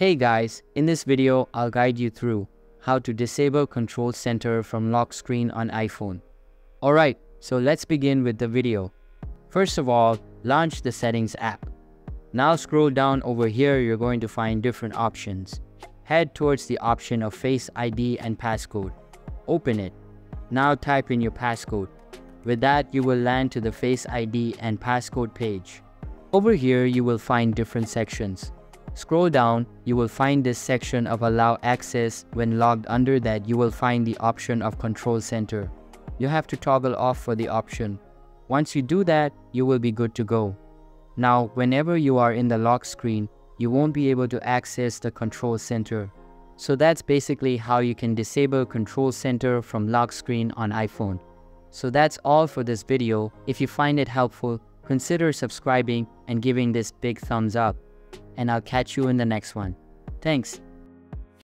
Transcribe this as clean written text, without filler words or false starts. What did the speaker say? Hey guys, in this video, I'll guide you through how to disable Control Center from lock screen on iPhone. Alright, so let's begin with the video. First of all, launch the Settings app. Now scroll down over here, you're going to find different options. Head towards the option of Face ID and passcode. Open it. Now type in your passcode. With that, you will land to the Face ID and passcode page. Over here, you will find different sections. Scroll down, you will find this section of Allow Access. When logged under that, you will find the option of Control Center. You have to toggle off for the option. Once you do that, you will be good to go. Now, whenever you are in the lock screen, you won't be able to access the Control Center. So that's basically how you can disable Control Center from lock screen on iPhone. So that's all for this video. If you find it helpful, consider subscribing and giving this big thumbs up. And I'll catch you in the next one. Thanks.